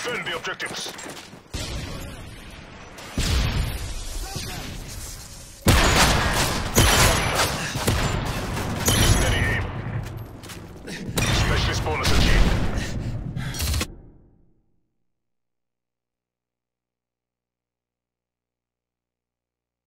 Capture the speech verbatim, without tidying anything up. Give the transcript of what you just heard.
Defend the objectives.